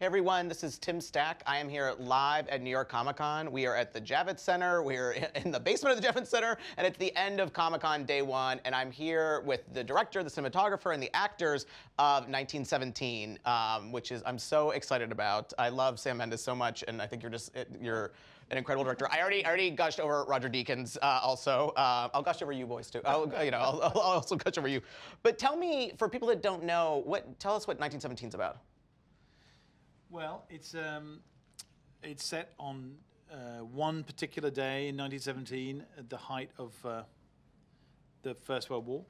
Hey everyone, this is Tim Stack. I am here live at New York Comic-Con. We are at the Javits Center. We are in the basement of the Javits Center, and it's the end of Comic-Con day one, and I'm here with the director, the cinematographer, and the actors of 1917, which is I'm so excited about. I love Sam Mendes so much, and I think you're an incredible director. I already gushed over Roger Deakins also. I'll gush over you boys too. I'll also gush over you. But tell me, for people that don't know, tell us what 1917's about. Well, it's set on one particular day in 1917 at the height of the First World War,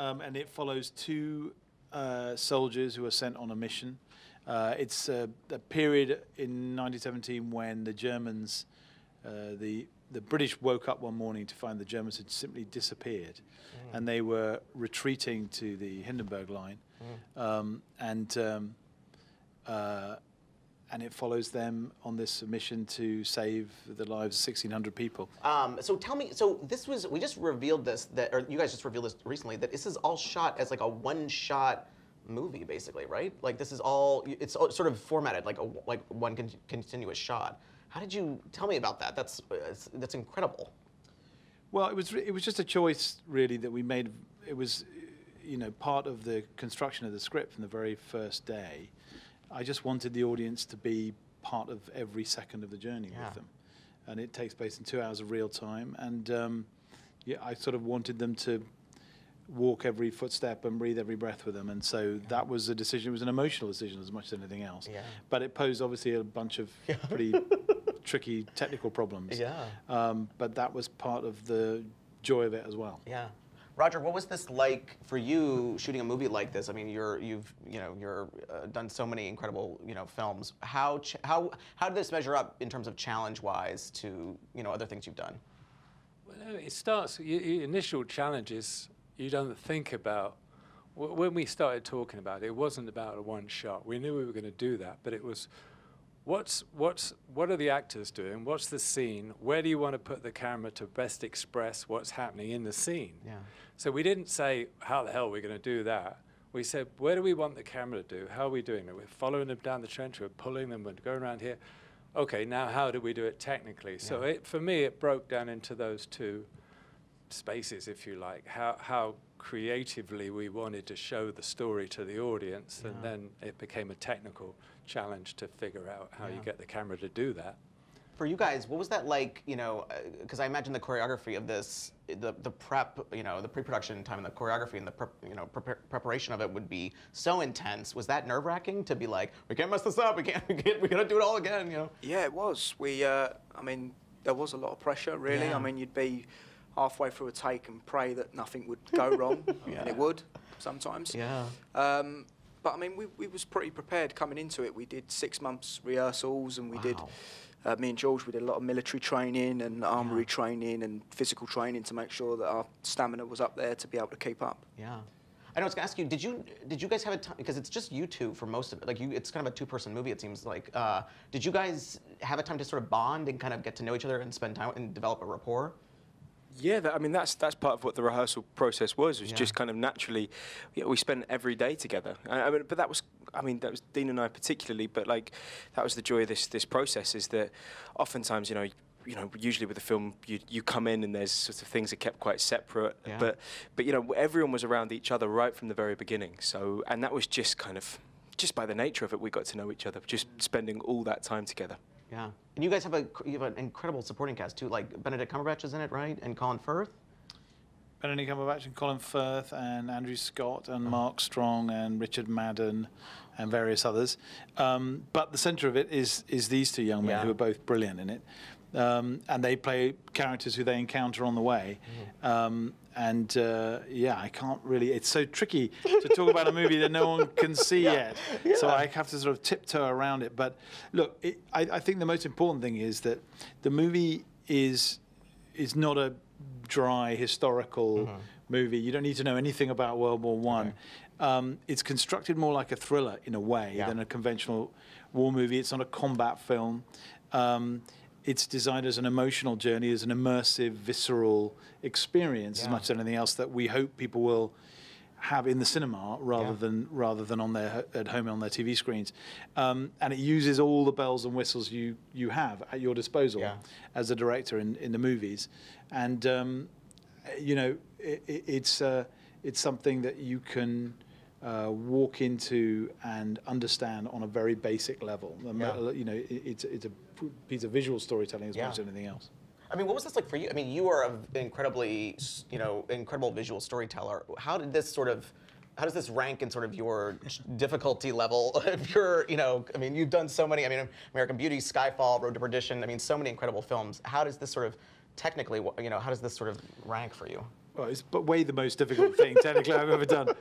and it follows two soldiers who are sent on a mission. It's a period in 1917 when the Germans, the British woke up one morning to find the Germans had simply disappeared, and they were retreating to the Hindenburg Line, and it follows them on this mission to save the lives of 1,600 people. So tell me, so this was, we just revealed this, that, or you guys just revealed this recently, that this is all shot as like a one-shot movie, basically, right? Like this is all, it's all sort of formatted like a, one continuous shot. How did you, tell me about that? That's incredible. Well, it was just a choice, really, that we made. It was, you know, part of the construction of the script from the very first day. I just wanted the audience to be part of every second of the journey with them. And it takes place in 2 hours of real time. And yeah, I sort of wanted them to walk every footstep and breathe every breath with them. And so that was a decision. It was an emotional decision as much as anything else. But it posed, obviously, a bunch of pretty tricky technical problems. But that was part of the joy of it as well. Roger, what was this like for you shooting a movie like this? I mean, you've done so many incredible films. How did this measure up in terms of challenge-wise to other things you've done? Well, it starts. Your initial challenges you don't think about. When we started talking about it, it wasn't about a one shot. We knew we were going to do that, but it was what are the actors doing? What's the scene? Where do you want to put the camera to best express what's happening in the scene? So we didn't say, how the hell are we going to do that? We said, where do we want the camera to do? How are we doing it? We're following them down the trench, we're pulling them, we're going around here. Okay, now how do we do it technically? So for me, it broke down into those two spaces, if you like, how creatively we wanted to show the story to the audience, and then it became a technical challenge to figure out how you get the camera to do that. For you guys, what was that like, because I imagine the choreography of this, the prep, the pre-production time and the choreography and the preparation of it would be so intense. Was that nerve-wracking to be like, we can't mess this up, we gotta do it all again, Yeah, it was. We, I mean, there was a lot of pressure, really. I mean, you'd be halfway through a take and pray that nothing would go wrong, and it would sometimes. But I mean, we was pretty prepared coming into it. We did 6 months rehearsals, and we did, me and George, we did a lot of military training and armory training and physical training to make sure that our stamina was up there to be able to keep up. And I was going to ask you, did you guys have a time, because it's just you two for most of it, like it's kind of a two-person movie, it seems like. Did you guys have a time to sort of bond and kind of get to know each other and spend time and develop a rapport? Yeah, I mean, that's part of what the rehearsal process was just kind of naturally, we spent every day together. I mean, but that was, I mean, that was Dean and I particularly, but like, that was the joy of this process, is that oftentimes, usually with a film, you come in and there's sort of things are kept quite separate, but everyone was around each other right from the very beginning. So, and that was just kind of, just by the nature of it, we got to know each other, just spending all that time together. And you guys have an incredible supporting cast too. Like Benedict Cumberbatch is in it, right? And Colin Firth. Benedict Cumberbatch and Colin Firth and Andrew Scott and Mark Strong and Richard Madden and various others. But the centre of it is these two young men who are both brilliant in it, and they play characters who they encounter on the way. Yeah, I can't really. It's so tricky to talk about a movie that no one can see yet. So I have to sort of tiptoe around it. But look, I think the most important thing is that the movie is not a dry historical movie. You don't need to know anything about World War I. It's constructed more like a thriller in a way than a conventional war movie. It's not a combat film. It's designed as an emotional journey, as an immersive, visceral experience as much as anything else that we hope people will have in the cinema rather than on their at home on their TV screens, and it uses all the bells and whistles you have at your disposal as a director in the movies, and you know it's something that you can walk into and understand on a very basic level. You know it's a piece of visual storytelling as much as anything else. I mean, what was this like for you? I mean, you are an incredibly, you know, incredible visual storyteller. How did this sort of, how does this rank in sort of your difficulty level of your, you know, I mean, you've done so many, I mean, American Beauty, Skyfall, Road to Perdition, I mean, so many incredible films. How does this sort of, technically, you know, how does this sort of rank for you? Well, it's way the most difficult thing, technically, I've ever done.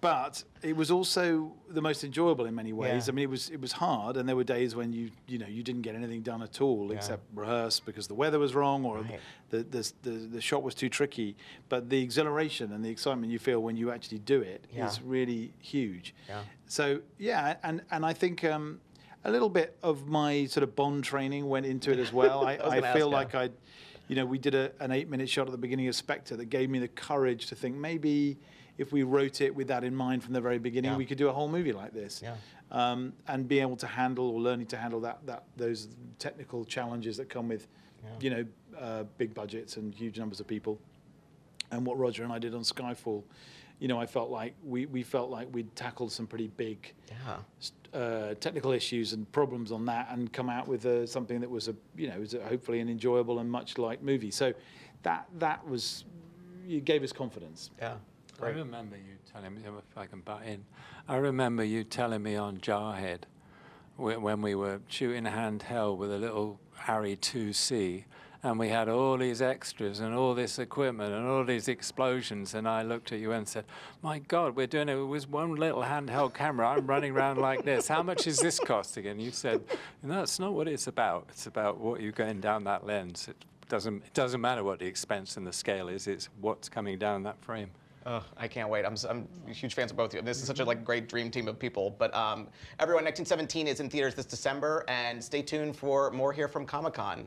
But it was also the most enjoyable in many ways. I mean, it was hard, and there were days when you didn't get anything done at all except rehearse because the weather was wrong or the shot was too tricky. But the exhilaration and the excitement you feel when you actually do it is really huge. So and I think a little bit of my sort of Bond training went into it as well. I feel like you know, we did an 8-minute shot at the beginning of Spectre that gave me the courage to think maybe if we wrote it with that in mind from the very beginning, we could do a whole movie like this, and be able to handle or learning to handle those technical challenges that come with, you know, big budgets and huge numbers of people. And what Roger and I did on Skyfall, you know, I felt like we felt like we'd tackled some pretty big technical issues and problems on that, and come out with something that was hopefully an enjoyable and much like movie. So that was, it gave us confidence. Yeah, great. I remember you telling me, if I can butt in, I remember you telling me on Jarhead when we were shooting handheld with a little Harry 2C. And we had all these extras and all this equipment and all these explosions. And I looked at you and said, my God, we're doing it with one little handheld camera. I'm running around like this. How much is this costing? And you said, no, that's not what it's about. It's about what you're going down that lens. It doesn't matter what the expense and the scale is. It's what's coming down that frame. Oh, I can't wait. I'm huge fans of both of you. This is such a great dream team of people. But everyone, 1917 is in theaters this December. And stay tuned for more here from Comic-Con.